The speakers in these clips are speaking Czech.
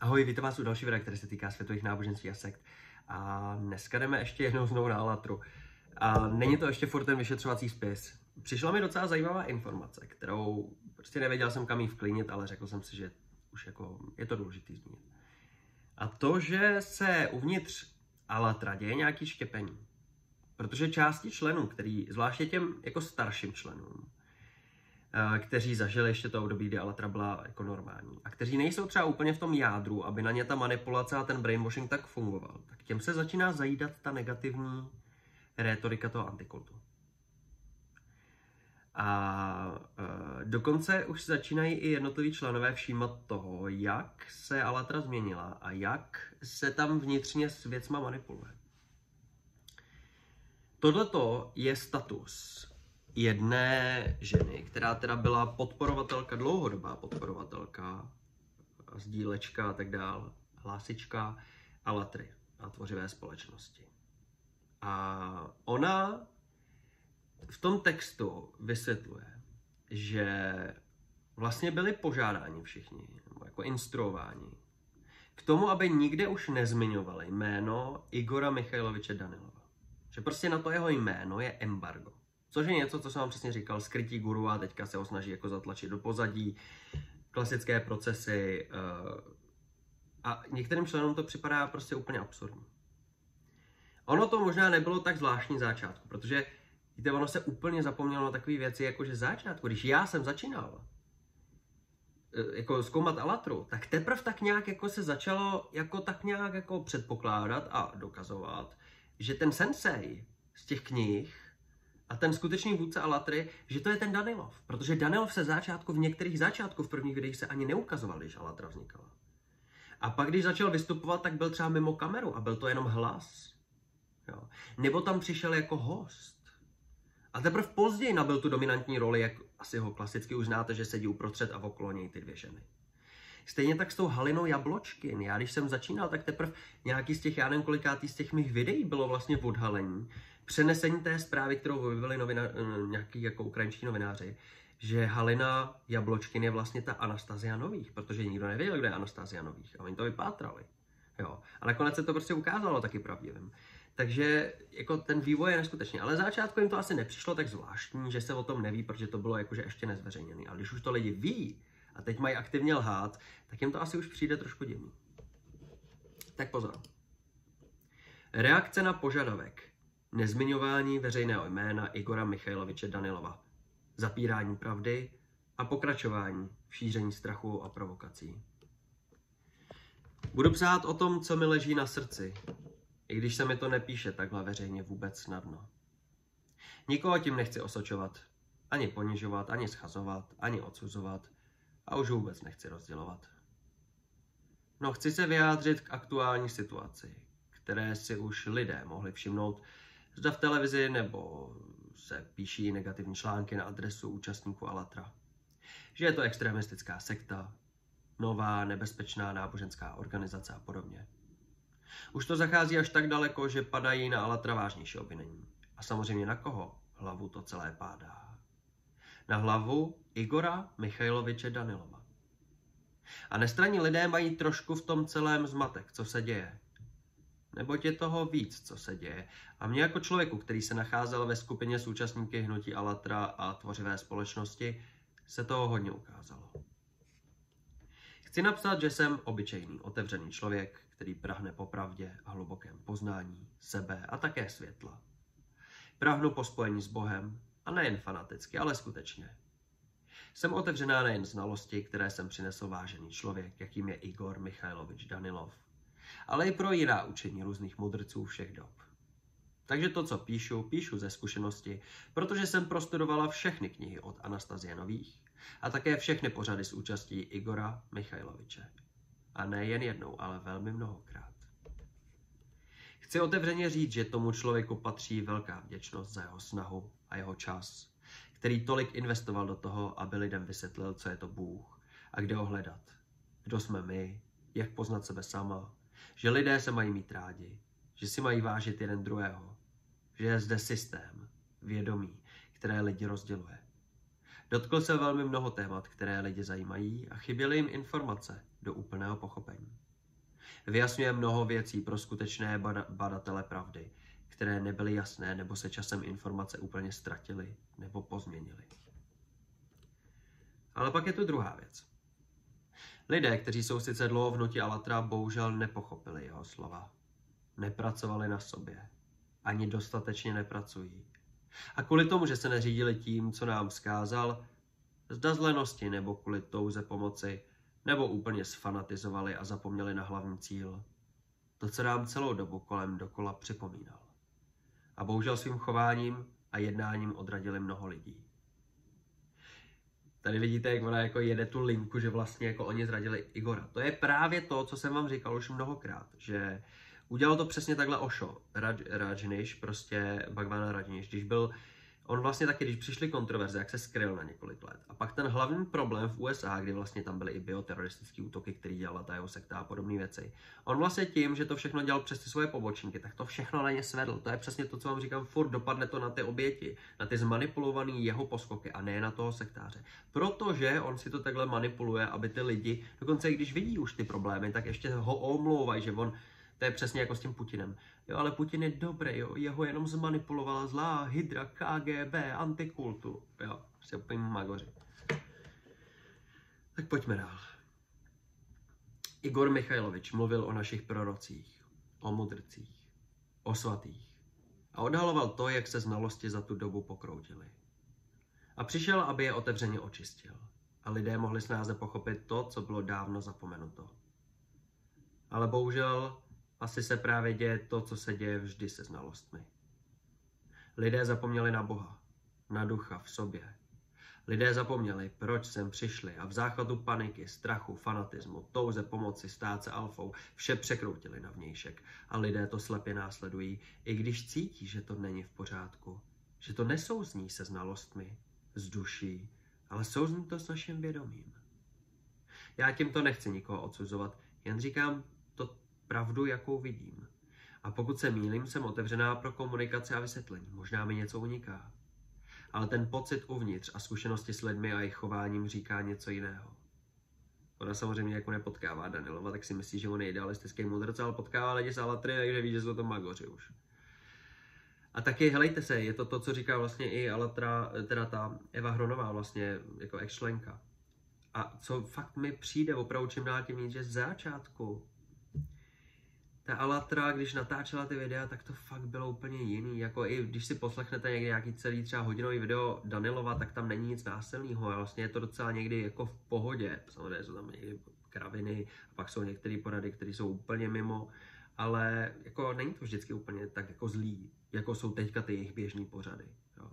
Ahoj, vítám vás u dalšího videa, které se týká světových náboženství a sekt. A dneska jdeme ještě jednou znovu na Allatru. A není to ještě furt ten vyšetřovací spis. Přišla mi docela zajímavá informace, kterou prostě nevěděl jsem, kam jí vklinit, ale řekl jsem si, že už jako je to důležitý zmínit. A to, že se uvnitř Allatra děje nějaký štěpení. Protože části členů, který, zvláště těm jako starším členům, kteří zažili ještě to období, kdy Allatra byla jako normální a kteří nejsou třeba úplně v tom jádru, aby na ně ta manipulace a ten brainwashing tak fungoval, tak těm se začíná zajídat ta negativní rétorika toho antikultu. A dokonce už začínají i jednotliví členové všímat toho, jak se Allatra změnila a jak se tam vnitřně s věcma manipuluje. Tohleto je status jedné ženy, která teda byla podporovatelka, dlouhodobá podporovatelka, sdílečka a tak dál, hlásička Allatry a tvořivé společnosti. A ona v tom textu vysvětluje, že vlastně byli požádáni všichni, jako instruováni, k tomu, aby nikde už nezmiňovali jméno Igora Michajloviče Danilova. Že prostě na to jeho jméno je embargo. Což je něco, co jsem vám přesně říkal, skrytí guru a teďka se ho snaží jako zatlačit do pozadí, klasické procesy a některým členům to připadá prostě úplně absurdní. Ono to možná nebylo tak zvláštní v začátku, protože víte, ono se úplně zapomnělo na takové věci, jako že v začátku, když já jsem začínal jako zkoumat Allatru, tak teprve tak nějak jako se začalo jako tak nějak jako předpokládat a dokazovat, že ten sensei z těch knih a ten skutečný vůdce Allatry, že to je ten Danilov. Protože Danilov se začátku, v některých začátku v prvních videích se ani neukazoval, když Allatra vznikala. A pak, když začal vystupovat, tak byl třeba mimo kameru a byl to jenom hlas. Jo. Nebo tam přišel jako host. A teprve později nabyl tu dominantní roli, jak asi ho klasicky už znáte, že sedí uprostřed a okolo něj ty dvě ženy. Stejně tak s tou Halinou Jabločkin. Já když jsem začínal, tak teprve nějaký z těch, já nevím kolikátý z těch mých videí bylo vlastně v odhalení. Přenesení té zprávy, kterou vyvili nějaký jako ukrajinští novináři, že Halina Jabločkin je vlastně ta Anastasia Nových, protože nikdo nevěděl, kde je Anastasia Nových a oni to vypátrali. Jo. A nakonec se to prostě ukázalo taky pravdivým. Takže jako ten vývoj je neskutečný, ale začátku jim to asi nepřišlo tak zvláštní, že se o tom neví, protože to bylo jakože ještě nezveřejněné. A když už to lidi ví a teď mají aktivně lhát, tak jim to asi už přijde trošku divný. Tak pozor. Reakce na požadavek. Nezmiňování veřejného jména Igora Michajloviče Danilova, zapírání pravdy a pokračování v šíření strachu a provokací. Budu psát o tom, co mi leží na srdci, i když se mi to nepíše takhle veřejně vůbec snadno. Nikoho tím nechci osočovat, ani ponižovat, ani schazovat, ani odsuzovat a už vůbec nechci rozdělovat. No, chci se vyjádřit k aktuální situaci, které si už lidé mohli všimnout, zda v televizi nebo se píší negativní články na adresu účastníků Allatra. Že je to extremistická sekta, nová nebezpečná náboženská organizace a podobně. Už to zachází až tak daleko, že padají na Allatra vážnější obvinění. A samozřejmě na koho? Hlavu to celé pádá. Na hlavu Igora Michajloviče Danilova. A nestranní lidé mají trošku v tom celém zmatek, co se děje. Neboť je toho víc, co se děje. A mě jako člověku, který se nacházel ve skupině současníky hnutí Allatra a tvořivé společnosti, se toho hodně ukázalo. Chci napsat, že jsem obyčejný, otevřený člověk, který prahne po pravdě a hlubokém poznání sebe a také světla. Prahnu po spojení s Bohem, a nejen fanaticky, ale skutečně. Jsem otevřená nejen znalosti, které jsem přinesl vážený člověk, jakým je Igor Michajlovič Danilov, ale i pro jiná učení různých mudrců všech dob. Takže to, co píšu, píšu ze zkušenosti, protože jsem prostudovala všechny knihy od Anastasie Nových a také všechny pořady s účastí Igora Michajloviče. A nejen jednou, ale velmi mnohokrát. Chci otevřeně říct, že tomu člověku patří velká vděčnost za jeho snahu a jeho čas, který tolik investoval do toho, aby lidem vysvětlil, co je to Bůh a kde ho hledat, kdo jsme my, jak poznat sebe sama, že lidé se mají mít rádi, že si mají vážit jeden druhého, že je zde systém, vědomí, které lidi rozděluje. Dotkl se velmi mnoho témat, které lidi zajímají a chyběly jim informace do úplného pochopení. vyjasňuje mnoho věcí pro skutečné badatele pravdy, které nebyly jasné nebo se časem informace úplně ztratily nebo pozměnily. Ale pak je tu druhá věc. Lidé, kteří jsou sice dlouho v hnutí Alatra, bohužel nepochopili jeho slova. Nepracovali na sobě. Ani dostatečně nepracují. A kvůli tomu, že se neřídili tím, co nám vzkázal, zda z lenosti nebo kvůli touze pomoci, nebo úplně sfanatizovali a zapomněli na hlavní cíl. To, co nám celou dobu kolem dokola připomínal. A bohužel svým chováním a jednáním odradili mnoho lidí. Tady vidíte, jak ona jako jede tu linku, že vlastně jako oni zradili Igora. To je právě to, co jsem vám říkal už mnohokrát, že udělal to přesně takhle Osho, Rajneesh, prostě Bhagwan Rajneesh, když byl, on vlastně taky, když přišly kontroverze, jak se skryl na několik let. A pak ten hlavní problém v USA, kdy vlastně tam byly i bioteroristické útoky, které dělala ta jeho sekta a podobné věci. On vlastně tím, že to všechno dělal přes ty svoje pobočníky, tak to všechno na ně svedl. To je přesně to, co vám říkám, furt dopadne to na ty oběti, na ty zmanipulované jeho poskoky a ne na toho sektáře. Protože on si to takhle manipuluje, aby ty lidi, dokonce i když vidí už ty problémy, tak ještě ho omlouvají, že on. To je přesně jako s tím Putinem. Jo, ale Putin je dobrý, jo, jeho jenom zmanipulovala zlá hydra, KGB, antikultu. Jo, se úplně magoři. Tak pojďme dál. Igor Michajlovič mluvil o našich prorocích, o mudrcích, o svatých a odhaloval to, jak se znalosti za tu dobu pokroutily. A přišel, aby je otevřeně očistil. A lidé mohli snáze pochopit to, co bylo dávno zapomenuto. Ale bohužel asi se právě děje to, co se děje vždy se znalostmi. Lidé zapomněli na Boha, na ducha v sobě. Lidé zapomněli, proč sem přišli a v záchvatu paniky, strachu, fanatismu, touze pomoci stát se alfou vše překroutili na vnějšek. A lidé to slepě následují, i když cítí, že to není v pořádku, že to nesouzní se znalostmi, s duší, ale souzní to s naším vědomím. Já tímto nechci nikoho odsuzovat, jen říkám to pravdu, jakou vidím. A pokud se mýlím, jsem otevřená pro komunikaci a vysvětlení. Možná mi něco uniká. Ale ten pocit uvnitř a zkušenosti s lidmi a jejich chováním říká něco jiného. Ona samozřejmě jako nepotkává Danilova, tak si myslí, že on je idealistický mudrc, ale potkává lidi z Alatry, takže ví, že jsou to magoři už. A taky, helejte se, je to to, co říká vlastně i Alatra, teda ta Eva Hronová vlastně, jako ex-členka. A co fakt mi přijde, opravdu čím dál tím víc, že z začátku ta Alatra, když natáčela ty videa, tak to fakt bylo úplně jiný. Jako i když si poslechnete někdy nějaký celý třeba hodinový video Danilova, tak tam není nic násilného. Vlastně je to docela někdy jako v pohodě. Samozřejmě jsou tam někdy kraviny, a pak jsou některé porady, které jsou úplně mimo. Ale jako není to vždycky úplně tak jako zlý, jako jsou teďka ty jejich běžné pořady. Jo.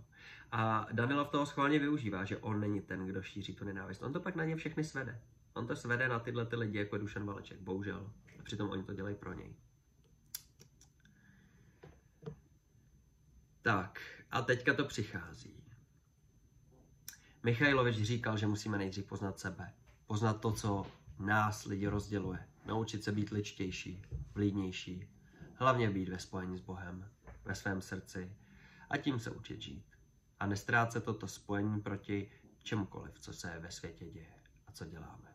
A Danilov toho schválně využívá, že on není ten, kdo šíří tu nenávist. On to pak na ně všechny svede. On to svede na tyhle ty lidi, jako Dušan Valeček, bohužel. A přitom oni to dělají pro něj. Tak, a teďka to přichází. Michajlovič říkal, že musíme nejdřív poznat sebe. Poznat to, co nás lidi rozděluje. Naučit se být lidštější, vlídnější. Hlavně být ve spojení s Bohem, ve svém srdci. A tím se učit žít. A nestrácet toto spojení proti čemukoliv, co se ve světě děje a co děláme.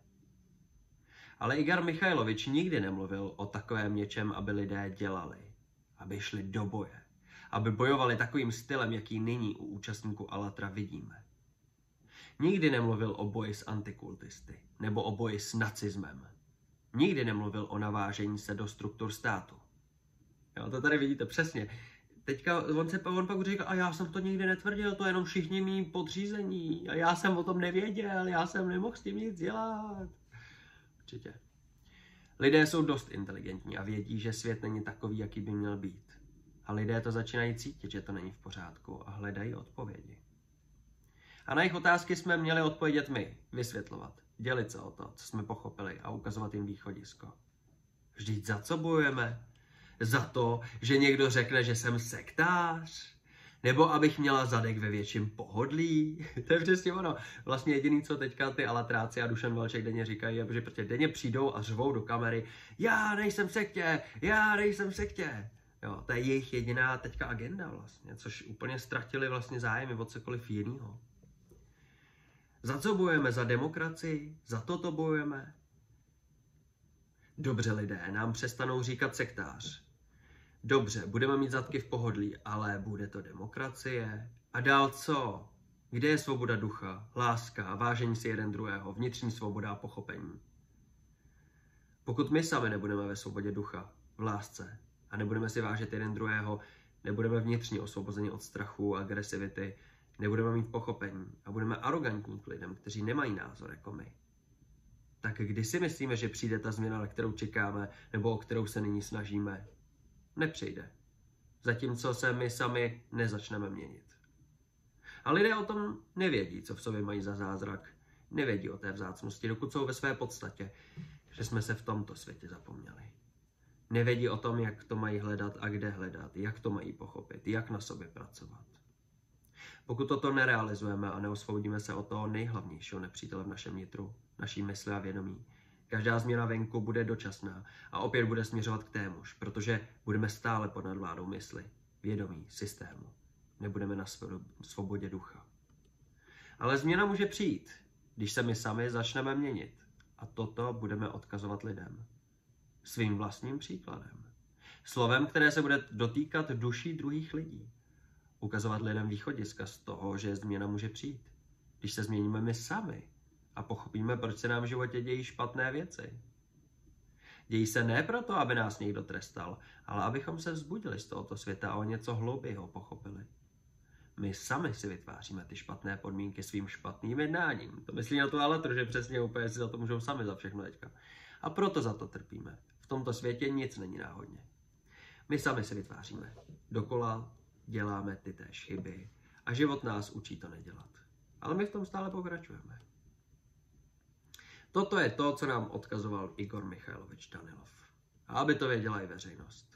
Ale Igor Michajlovič nikdy nemluvil o takovém něčem, aby lidé dělali, aby šli do boje, aby bojovali takovým stylem, jaký nyní u účastníků Alatra vidíme. Nikdy nemluvil o boji s antikultisty nebo o boji s nacismem. Nikdy nemluvil o navážení se do struktur státu. Jo, to tady vidíte přesně. Teďka on pak říkal, a já jsem to nikdy netvrdil, to jenom všichni mý podřízení, a já jsem o tom nevěděl, já jsem nemohl s tím nic dělat. Určitě. Lidé jsou dost inteligentní a vědí, že svět není takový, jaký by měl být. A lidé to začínají cítit, že to není v pořádku a hledají odpovědi. A na jejich otázky jsme měli odpovědět my, vysvětlovat, dělit se o to, co jsme pochopili a ukazovat jim východisko. Vždyť za co bojujeme? Za to, že někdo řekne, že jsem sektář? Nebo abych měla zadek ve větším pohodlí? To je přesně ono. Vlastně jediný, co teďka ty alatráci a Dušan Valček denně říkají, je, že prostě denně přijdou a řvou do kamery já nejsem v sektě, já nejsem v sektě. Jo, to je jejich jediná teďka agenda vlastně, což úplně ztratili vlastně zájmy od cokoliv jiného. Za co bojujeme? Za demokracii? Za toto bojujeme? Dobře, lidé, nám přestanou říkat sektář. Dobře, budeme mít zadky v pohodlí, ale bude to demokracie. A dál co? Kde je svoboda ducha, láska, vážení si jeden druhého, vnitřní svoboda a pochopení? Pokud my sami nebudeme ve svobodě ducha, v lásce a nebudeme si vážit jeden druhého, nebudeme vnitřní osvobození od strachu, agresivity, nebudeme mít pochopení a budeme arrogantní k lidem, kteří nemají názor jako my, tak kdy si myslíme, že přijde ta změna, na kterou čekáme nebo o kterou se nyní snažíme? Nepřijde. Zatímco se my sami nezačneme měnit. A lidé o tom nevědí, co v sobě mají za zázrak. Nevědí o té vzácnosti, dokud jsou ve své podstatě, že jsme se v tomto světě zapomněli. Nevědí o tom, jak to mají hledat a kde hledat, jak to mají pochopit, jak na sobě pracovat. Pokud toto nerealizujeme a neosvobodíme se od toho nejhlavnějšího nepřítele v našem nitru, naší mysli a vědomí, každá změna venku bude dočasná a opět bude směřovat k témuž, protože budeme stále pod nadvládou mysli, vědomí, systému. Nebudeme na svobodě ducha. Ale změna může přijít, když se my sami začneme měnit. A toto budeme odkazovat lidem. Svým vlastním příkladem. Slovem, které se bude dotýkat duší druhých lidí. Ukazovat lidem východiska z toho, že změna může přijít. Když se změníme my sami a pochopíme, proč se nám v životě dějí špatné věci. Dějí se ne proto, aby nás někdo trestal, ale abychom se vzbudili z tohoto světa a o něco hlouběji pochopili. My sami si vytváříme ty špatné podmínky svým špatným jednáním. To myslí na tu Aletru, že přesně úplně si za to můžou sami za všechno teďka. A proto za to trpíme. V tomto světě nic není náhodně. My sami si vytváříme. Dokola děláme ty též chyby a život nás učí to nedělat. Ale my v tom stále pokračujeme. Toto je to, co nám odkazoval Igor Michajlovič Danilov. A aby to věděla i veřejnost.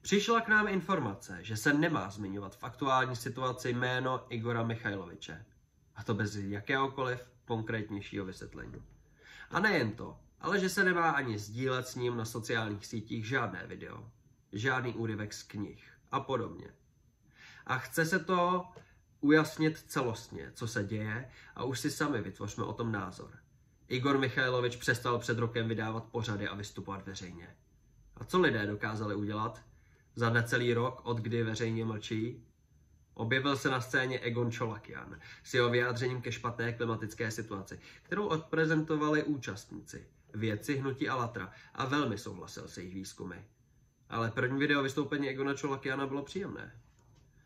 Přišla k nám informace, že se nemá zmiňovat v aktuální situaci jméno Igora Michajloviče. A to bez jakéhokoliv konkrétnějšího vysvětlení. A nejen to, ale že se nemá ani sdílet s ním na sociálních sítích žádné video, žádný úryvek z knih a podobně. A chce se to ujasnit celostně, co se děje, a už si sami vytvořme o tom názor. Igor Michajlovič přestal před rokem vydávat pořady a vystupovat veřejně. A co lidé dokázali udělat? Za necelý rok, od kdy veřejně mlčí, objevil se na scéně Egon Cholakian s jeho vyjádřením ke špatné klimatické situaci, kterou odprezentovali účastníci, vědci hnutí Alatra, a velmi souhlasil se jejich výzkumy. Ale první video vystoupení Egona Cholakiana bylo příjemné.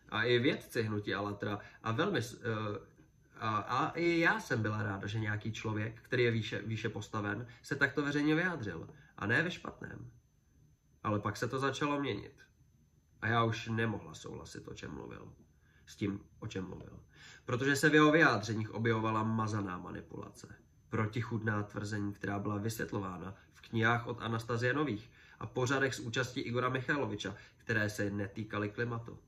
A i vědci hnutí Alatra a velmi... A i já jsem byla ráda, že nějaký člověk, který je výše postaven, se takto veřejně vyjádřil. A ne ve špatném. Ale pak se to začalo měnit. A já už nemohla souhlasit, s tím, o čem mluvil. Protože se v jeho vyjádřeních objevovala mazaná manipulace. Protichůdná tvrzení, která byla vysvětlována v knihách od Anastazie Nových a pořadech s účastí Igora Michajloviča, které se netýkaly klimatu.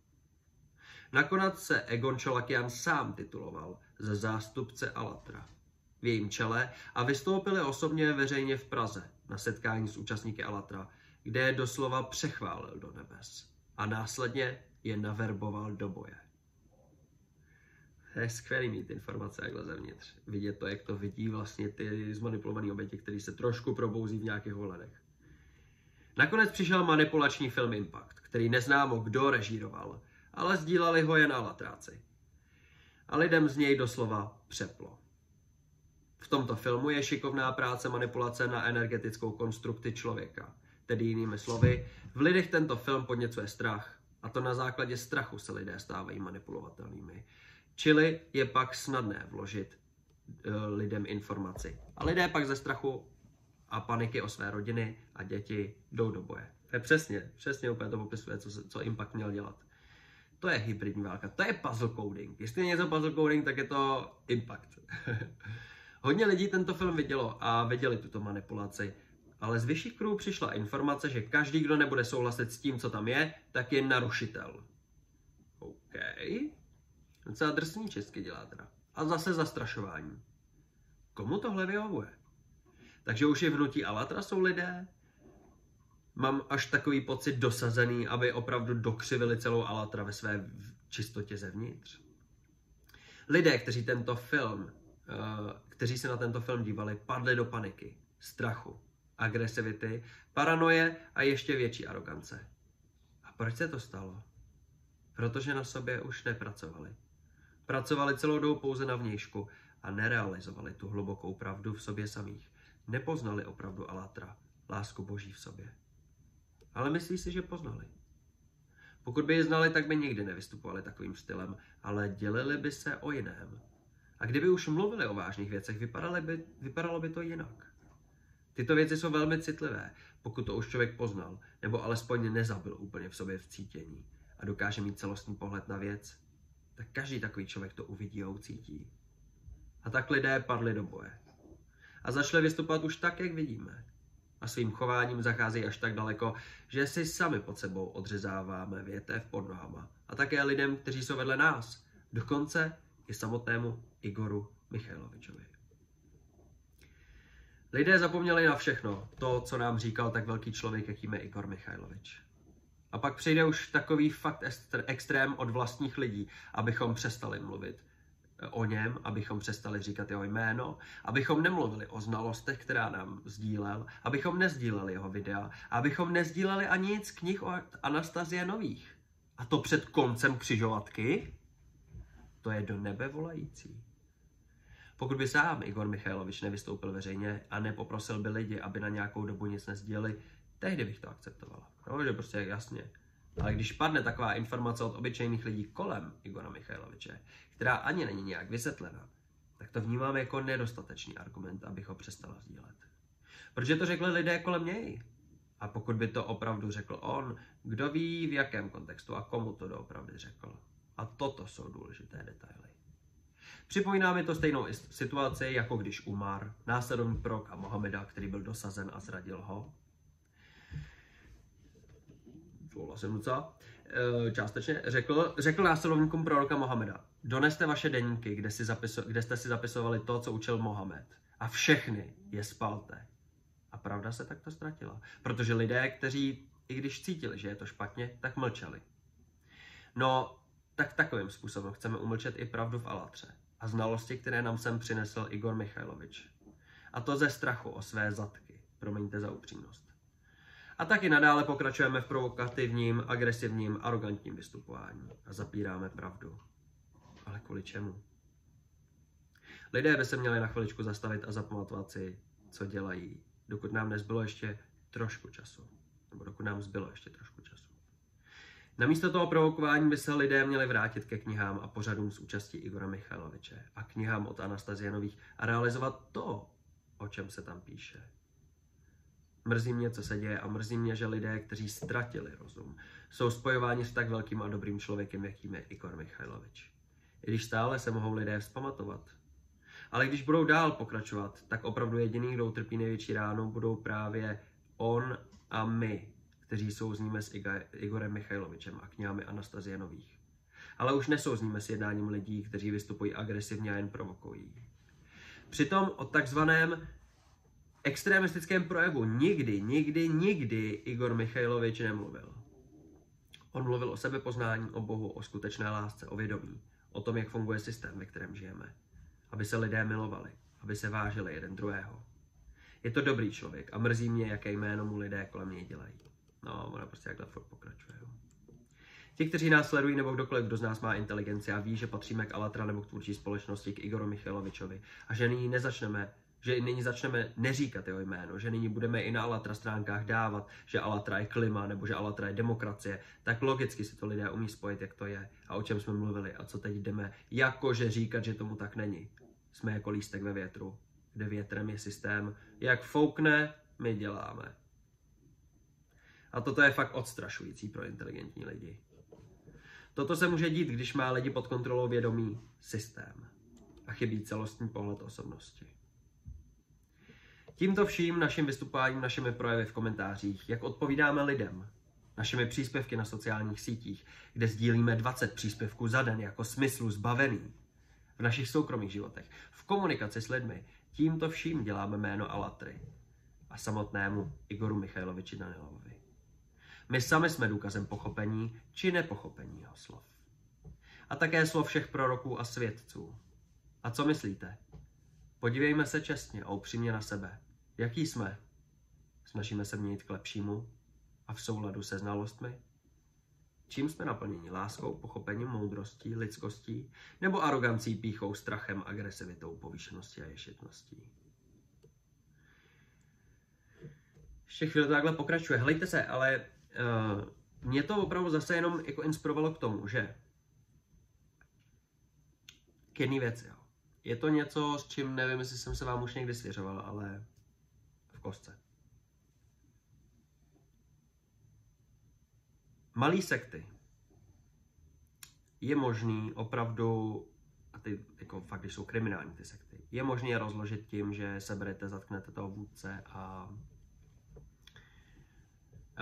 Nakonec se Egon Cholakian sám tituloval za zástupce Alatra v jejím čele a vystoupili osobně veřejně v Praze na setkání s účastníky Alatra, kde je doslova přechválil do nebes a následně je naverboval do boje. To je skvělý mít informace takhle zevnitř. Vidět to, jak to vidí vlastně ty zmanipulované oběti, které se trošku probouzí v nějakých ohledech. Nakonec přišel manipulační film Impact, který neznámo kdo režíroval, ale sdílali ho jen Alatráci. A lidem z něj doslova přeplo. V tomto filmu je šikovná práce manipulace na energetickou konstrukci člověka. Tedy jinými slovy, v lidech tento film podněcuje strach, a to na základě strachu se lidé stávají manipulovatelnými. Čili je pak snadné vložit lidem informaci. A lidé pak ze strachu a paniky o své rodiny a děti jdou do boje. To je přesně úplně to popisuje, co Impact měl dělat. To je hybridní válka, to je puzzle coding. Jestli je něco puzzle coding, tak je to Impact. Hodně lidí tento film vidělo a viděli tuto manipulaci. Ale z vyšších kruhů přišla informace, že každý, kdo nebude souhlasit s tím, co tam je, tak je narušitel. OK. Docela drsný česky dělá teda. A zase zastrašování. Komu tohle vyhovuje? Takže už je v hnutí Alatra jsou lidé? Mám až takový pocit dosazený, aby opravdu dokřivili celou Alatra ve své čistotě zevnitř. Lidé, kteří se na tento film dívali, padli do paniky, strachu. agresivity, paranoje a ještě větší arogance. A proč se to stalo? Protože na sobě už nepracovali. Pracovali celou dobu pouze na vnějšku a nerealizovali tu hlubokou pravdu v sobě samých. Nepoznali opravdu Alatra, lásku Boží v sobě. Ale myslí si, že poznali. Pokud by ji znali, tak by nikdy nevystupovali takovým stylem, ale dělili by se o jiném. A kdyby už mluvili o vážných věcech, vypadalo by to jinak. Tyto věci jsou velmi citlivé, pokud to už člověk poznal, nebo alespoň nezabil úplně v sobě v cítění a dokáže mít celostní pohled na věc, tak každý takový člověk to uvidí a ucítí. A tak lidé padli do boje. A začali vystupovat už tak, jak vidíme. A svým chováním zacházejí až tak daleko, že si sami pod sebou odřezáváme větev pod nohama. A také lidem, kteří jsou vedle nás. Dokonce i samotnému Igoru Michajlovičovi. Lidé zapomněli na všechno to, co nám říkal tak velký člověk, jakým je Igor Michajlovič. A pak přijde už takový fakt extrém od vlastních lidí, abychom přestali mluvit o něm, abychom přestali říkat jeho jméno, abychom nemluvili o znalostech, která nám sdílel, abychom nezdíleli jeho videa, abychom nezdíleli ani nic knih o Anastazie Nových. A to před koncem křižovatky? To je do nebe volající. Pokud by sám Igor Michajlovič nevystoupil veřejně a nepoprosil by lidi, aby na nějakou dobu nic nezdělili, tehdy bych to akceptovala. No, že prostě jasně. Ale když padne taková informace od obyčejných lidí kolem Igora Michajloviče, která ani není nějak vysvětlena, tak to vnímám jako nedostatečný argument, abych ho přestala sdílet. Protože to řekli lidé kolem něj. A pokud by to opravdu řekl on, kdo ví, v jakém kontextu a komu to doopravdy řekl. A toto jsou důležité detaily. Připomíná mi to stejnou situaci, jako když Umar, následovník proroka Mohameda, který byl dosazen a zradil ho. Částečně řekl následovníkům proroka Mohameda: doneste vaše deníky, kde jste si zapisovali to, co učil Mohamed, a všechny je spalte. A pravda se takto ztratila, protože lidé, kteří, i když cítili, že je to špatně, tak mlčeli. No, tak takovým způsobem chceme umlčet i pravdu v Alatře a znalosti, které nám sem přinesl Igor Michajlovič. A to ze strachu o své zadky, promiňte za upřímnost. A taky nadále pokračujeme v provokativním, agresivním, arrogantním vystupování a zapíráme pravdu. Ale kvůli čemu? Lidé by se měli na chviličku zastavit a zapamatovat si, co dělají, dokud nám nezbylo ještě trošku času. Nebo dokud nám zbylo ještě trošku času. Namísto toho provokování by se lidé měli vrátit ke knihám a pořadům s účastí Igora Michajloviče a knihám od Anastazie Nových a realizovat to, o čem se tam píše. Mrzí mě, co se děje, a mrzí mě, že lidé, kteří ztratili rozum, jsou spojováni s tak velkým a dobrým člověkem, jakým je Igor Michajlovič. I když stále se mohou lidé vzpamatovat. Ale když budou dál pokračovat, tak opravdu jediný, kdo utrpí největší ránu, budou právě on a my, kteří souzníme s Igorem Michajlovičem a knihami Anastazie Nových. Ale už nesouzníme s jednáním lidí, kteří vystupují agresivně a jen provokují. Přitom o takzvaném extremistickém projevu nikdy Igor Michajlovič nemluvil. On mluvil o sebepoznání, o Bohu, o skutečné lásce, o vědomí, o tom, jak funguje systém, ve kterém žijeme. Aby se lidé milovali, aby se vážili jeden druhého. Je to dobrý člověk a mrzí mě, jaké jméno mu lidé kolem něj dělají. No, ona prostě takhle furt pokračuje. Ti, kteří nás sledují, nebo kdokoliv, kdo z nás má inteligenci a ví, že patříme k Alatra nebo k tvůrčí společnosti, k Igoru Michajlovičovi a že nyní začneme neříkat jeho jméno, že nyní budeme i na Alatra stránkách dávat, že Alatra je klima nebo že Alatra je demokracie, tak logicky si to lidé umí spojit, jak to je a o čem jsme mluvili a co teď jdeme, jakože říkat, že tomu tak není. Jsme jako lístek ve větru, kde větrem je systém, jak foukne, my děláme. A toto je fakt odstrašující pro inteligentní lidi. Toto se může dít, když má lidi pod kontrolou vědomí systém a chybí celostní pohled osobnosti. Tímto vším naším vystupováním, našimi projevy v komentářích, jak odpovídáme lidem, našimi příspěvky na sociálních sítích, kde sdílíme 20 příspěvků za den jako smyslu zbavený, v našich soukromých životech, v komunikaci s lidmi, tímto vším děláme jméno Alatry a samotnému Igoru Michajloviči Danilovovi. My sami jsme důkazem pochopení či nepochopení jeho slov. A také slov všech proroků a svědců. A co myslíte? Podívejme se čestně a upřímně na sebe. Jaký jsme? Snažíme se měnit k lepšímu a v souladu se znalostmi? Čím jsme naplněni? Láskou, pochopením, moudrostí, lidskostí nebo arogancí, pýchou, strachem, agresivitou, povýšeností a ješitností? Ještě chvíli to takhle pokračuje. Hlejte se, ale mě to opravdu zase jenom jako inspirovalo k tomu, že k jedné věci. Jo. Je to něco, s čím nevím, jestli jsem se vám už někdy svěřoval, ale v kostce. Malý sekty je možný opravdu, a ty jako fakt, když jsou kriminální ty sekty, je možný je rozložit tím, že seberete, zatknete toho vůdce a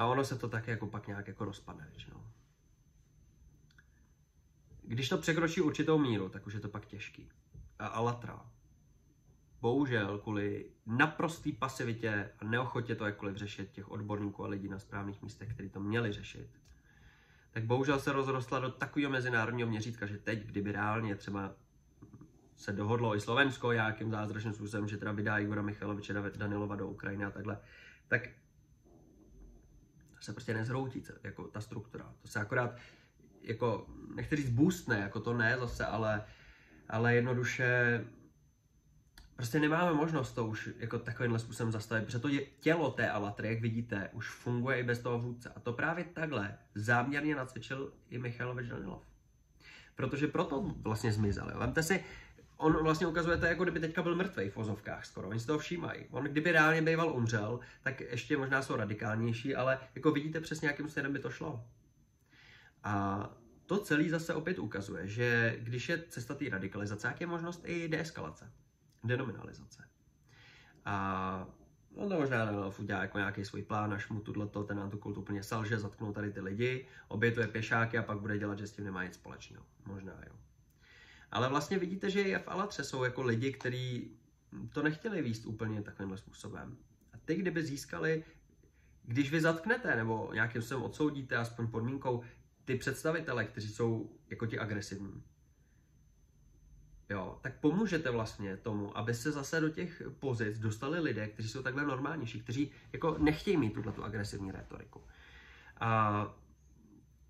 ono se to taky jako pak nějak jako rozpadne většinou. Když to překročí určitou míru, tak už je to pak těžký. A latra. Bohužel kvůli naprosté pasivitě a neochotě to jakkoliv řešit těch odborníků a lidí na správných místech, kteří to měli řešit, tak bohužel se rozrostla do takového mezinárodního měřítka, že teď, kdyby reálně třeba se dohodlo i Slovensko nějakým zázračným způsobem, že teda vydá Igora Michaloviče Danilova do Ukrajiny a takhle, tak se prostě nezhroutí jako ta struktura. To se akorát, jako, nechci říct boostne, jako to ne zase, ale jednoduše prostě nemáme možnost to už jako takovýmhle způsobem zastavit, protože to tělo té alatry, jak vidíte, už funguje i bez toho vůdce. A to právě takhle záměrně nacvičil i Michalovič Danilov. Protože proto vlastně zmizel. Jo. Vemte si, on vlastně ukazuje to, jako kdyby teďka byl mrtvej v ozovkách skoro. Oni si toho všímají. On kdyby reálně býval umřel, tak ještě možná jsou radikálnější, ale jako vidíte přesně, jakým směrem by to šlo. A to celé zase opět ukazuje, že když je cesta té radikalizace, jak je možnost i deeskalace, denominalizace. A on to možná udělá jako nějaký svůj plán, až mu tuto, ten antikult úplně selže, zatknou tady ty lidi, obětuje pěšáky a pak bude dělat, že s tím nemá nic společného. Možná jo. Ale vlastně vidíte, že v Alatře jsou jako lidi, kteří to nechtěli vést úplně takovýmhle způsobem. A ty, kdyby získali, když vy zatknete nebo nějakým způsobem odsoudíte, aspoň podmínkou, ty představitele, kteří jsou jako ti agresivní, jo, tak pomůžete vlastně tomu, aby se zase do těch pozic dostali lidé, kteří jsou takhle normálnější, kteří jako nechtějí mít tuto agresivní retoriku.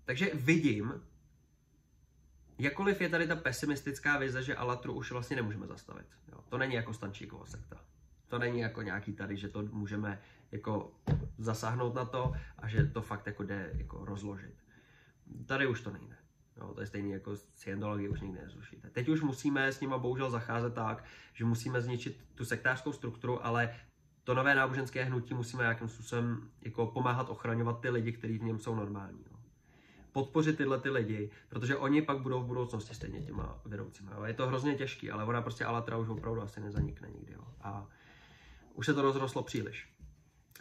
Takže vidím, jakkoliv je tady ta pesimistická vize, že Alatru už vlastně nemůžeme zastavit. Jo. To není jako Stančíkova sekta. To není jako nějaký tady, že to můžeme jako zasáhnout na to a že to fakt jako jde jako rozložit. Tady už to nejde. Jo, to je stejný jako scientologii, už nikdy nezrušíte. Teď už musíme s nima bohužel zacházet tak, že musíme zničit tu sektářskou strukturu, ale to nové náboženské hnutí musíme nějakým způsobem jako pomáhat ochraňovat ty lidi, kteří v něm jsou normální. Jo. Podpořit tyhle ty lidi, protože oni pak budou v budoucnosti stejně těma vedoucíma. Jo. Je to hrozně těžký, ale ona prostě Alatra už opravdu asi nezanikne nikdy. Jo. A už se to rozrostlo příliš.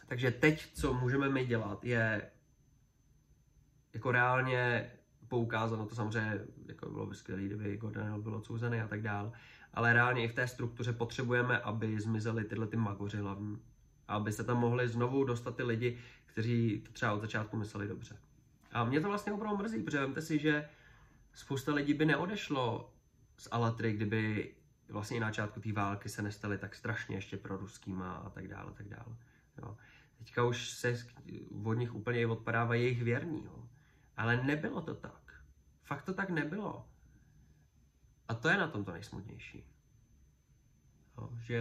Takže teď, co můžeme my dělat, je jako reálně poukázat na to, samozřejmě jako bylo by skvělé, kdyby Danilov byl odsouzený a tak dál, ale reálně i v té struktuře potřebujeme, aby zmizely tyhle ty magoři hlavní, aby se tam mohli znovu dostat ty lidi, kteří to třeba od začátku mysleli dobře. A mě to vlastně opravdu mrzí, protože vemte si, že spousta lidí by neodešlo z Alatry, kdyby vlastně i na začátku té války se nestaly tak strašně ještě pro ruskýma a tak dále, tak dále. Jo. Teďka už se od nich úplně odpadává jejich věrní, jo. Ale nebylo to tak. Fakt to tak nebylo. A to je na tom to nejsmutnější. No, že...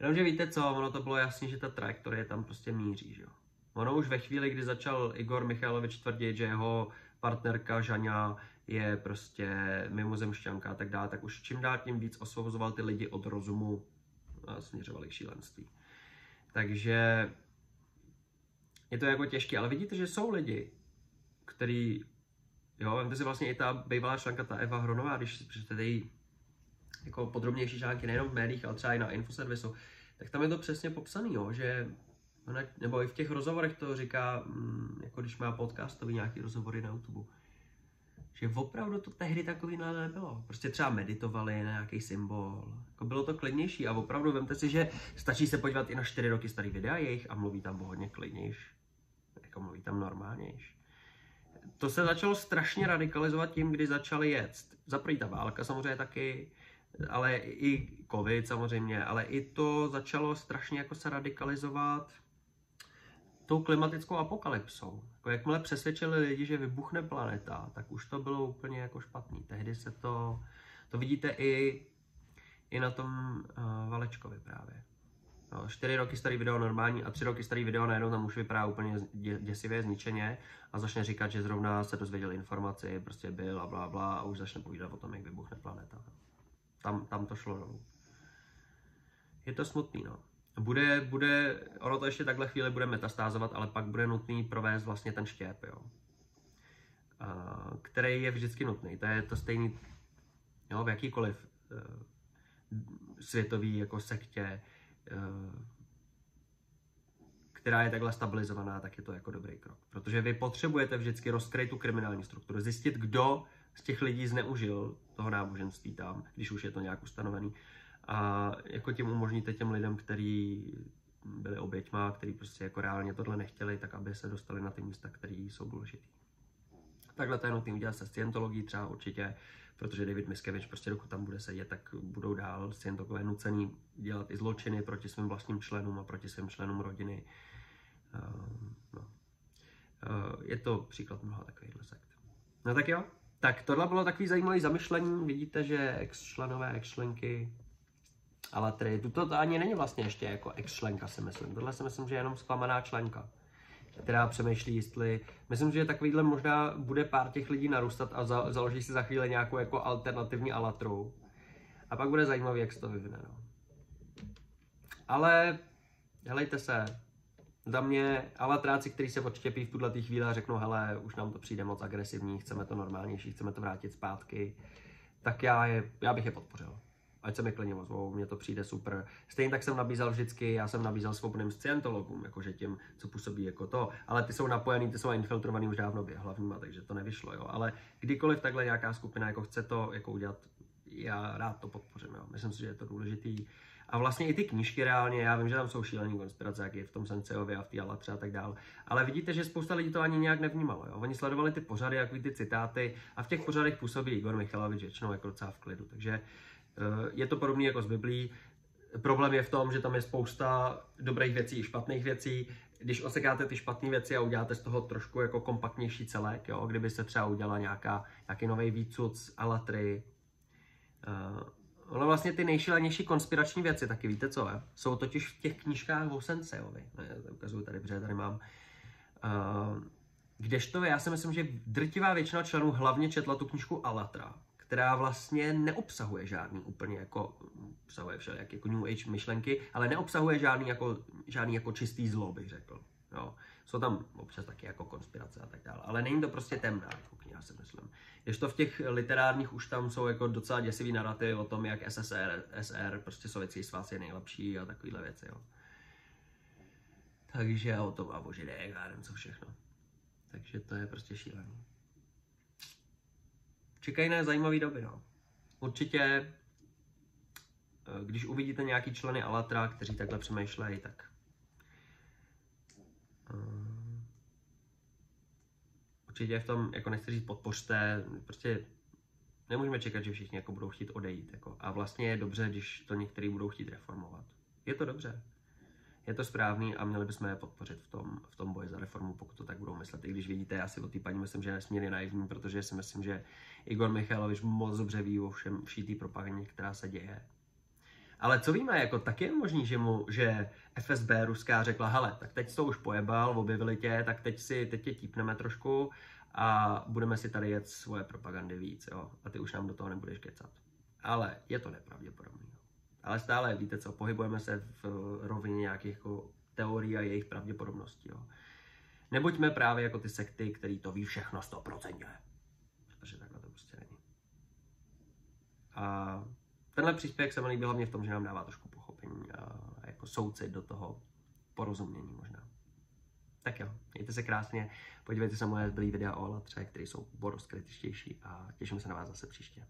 Jenomže víte co, ono to bylo jasné, že ta trajektorie tam prostě míří, že jo. Ono už ve chvíli, kdy začal Igor Michalovič tvrdit, že jeho partnerka Žaňa je prostě mimozemšťanka a tak dále, tak už čím dál tím víc osvobozoval ty lidi od rozumu a směřoval k šílenství. Takže... je to jako těžké, ale vidíte, že jsou lidi, který, jo, vemte si vlastně i ta bývalá členka, ta Eva Hronová, když si přečtete její jako podrobnější články nejenom v médiích, ale třeba i na infoservisu, tak tam je to přesně popsané, jo, že ona, nebo i v těch rozhovorech to říká, jako když má podcastový nějaký rozhovory na YouTube, že opravdu to tehdy takový nebylo. Prostě třeba meditovali na nějaký symbol. Jako bylo to klidnější a opravdu vemte si, že stačí se podívat i na 4 roky starý videa jejich a mluví tam hodně klidnější. Jako mluví tam normálnější. To se začalo strašně radikalizovat tím, kdy začali jet. Za první ta válka samozřejmě taky, ale i covid samozřejmě, ale i to začalo strašně jako se radikalizovat tou klimatickou apokalypsou. Jako jakmile přesvědčili lidi, že vybuchne planeta, tak už to bylo úplně jako špatný. Tehdy se to vidíte i na tom Valečkovi právě. No, 4 roky starý video normální a 3 roky starý video najednou tam už vypadá úplně děsivě, zničeně a začne říkat, že zrovna se dozvěděl informaci, prostě byl a blá, blá a už začne povídat o tom, jak vybuchne planeta. Tam to šlo dolů. Je to smutný, no. Ono to ještě takhle chvíli bude metastázovat, ale pak bude nutný provést vlastně ten štěp, jo. Který je vždycky nutný, to je to stejný, jo, v jakýkoliv světový jako sektě, která je takhle stabilizovaná, tak je to jako dobrý krok. Protože vy potřebujete vždycky rozkryt tu kriminální strukturu, zjistit, kdo z těch lidí zneužil toho náboženství tam, když už je to nějak ustanovený. A jako tím umožníte těm lidem, kteří byli oběťma, kteří prostě jako reálně tohle nechtěli, tak aby se dostali na ty místa, které jsou důležitý. Takhle to je nutné udělat se scientologií třeba určitě, protože David Miscavige prostě dokud tam bude sedět, tak budou dál scientologové nucený dělat i zločiny proti svým vlastním členům a proti svým členům rodiny. Je to příklad mnoha takovýchhle sekt. No tak jo, tak tohle bylo takový zajímavý zamyšlení, vidíte, že ex-členové, ex-členky, ale tady to ani není vlastně ještě jako ex-členka, si myslím. Tohle si myslím, že je jenom zklamaná členka, která přemýšlí, jestli... Myslím, že takovýhle možná bude pár těch lidí narůstat a založí si za chvíli nějakou jako alternativní alatru. A pak bude zajímavý, jak se to vyvine. No. Ale helejte se, za mě alatráci, kteří se odštěpí v tuhle chvíli a řeknou, hele, už nám to přijde moc agresivní, chceme to normálnější, chceme to vrátit zpátky, tak já bych je podpořil. Ať se mi klidně ozvou, mně to přijde super. Stejně tak jsem nabízel vždycky, já jsem nabízel svobodným scientologům, jakože těm, co působí jako to, ale ty jsou napojený, ty jsou infiltrovaný už dávno hlavníma, takže to nevyšlo, jo. Ale kdykoliv takhle nějaká skupina jako chce to jako udělat, já rád to podpořím, jo. Myslím si, že je to důležitý. A vlastně i ty knížky reálně, já vím, že tam jsou šílený konspirace, jak je v tom Senseově a v té Alatře a tak dále. Ale vidíte, že spousta lidí to ani nějak nevnímalo, jo. Oni sledovali ty pořady, jak ty citáty a v těch pořadech působí Igor Michalovič většinou jako docela v klidu, takže je to podobné jako s Biblií. Problém je v tom, že tam je spousta dobrých věcí i špatných věcí. Když osekáte ty špatné věci a uděláte z toho trošku jako kompaktnější celek, jo? Kdyby se třeba udělala nějaký nový výcud z Alatry. Ono vlastně ty nejšílenější konspirační věci, taky víte co je? Jsou totiž v těch knížkách o Senseovi. Já ukazuju tady, protože tady mám. Kdežto já si myslím, že drtivá většina členů hlavně četla tu knížku Alatra, která vlastně neobsahuje žádný úplně jako, obsahuje všelijak jako New Age myšlenky, ale neobsahuje žádný jako čistý zlo, bych řekl. Jo. Jsou tam občas taky jako konspirace a tak dále, ale není to prostě temná jako kniha, si myslím. Když to v těch literárních už tam jsou jako docela děsivý narrativy o tom, jak SR, prostě sovětský svaz je nejlepší a takovýhle věci, jo. Takže o tom a o židech, já nevím co všechno. Takže to je prostě šílený. Čekají na zajímavé doby, no. Určitě, když uvidíte nějaký členy Alatra, kteří takhle přemýšlejí, tak... Určitě v tom, jako nechci říct, podpořte, prostě nemůžeme čekat, že všichni jako budou chtít odejít, jako. A vlastně je dobře, když to některý budou chtít reformovat. Je to dobře. Je to správný a měli bychom je podpořit v tom boji za reformu, pokud to tak budou myslet. I když vidíte, já si o té paní myslím, že je nesmírně naivní, protože si myslím, že Igor Michalovič moc dobře ví o vší té propagandě, která se děje. Ale co víme, jako tak je možný, že FSB ruská řekla, hele, tak teď to už pojebal, objevili tě, tak teď tě típneme trošku a budeme si tady jet svoje propagandy víc, jo, a ty už nám do toho nebudeš kecat. Ale je to nepravděpodobné. Ale stále, víte co, pohybujeme se v rovině nějakých jako teorií a jejich pravděpodobností. Jo. Nebuďme právě jako ty sekty, který to ví všechno 100%. Protože takhle to prostě není. A tenhle příspěvek se mi líbil hlavně v tom, že nám dává trošku pochopení a jako soucit do toho porozumění možná. Tak jo, mějte se krásně, podívejte se moje zbylý videa o Alatře, které jsou rozkrytější a těším se na vás zase příště.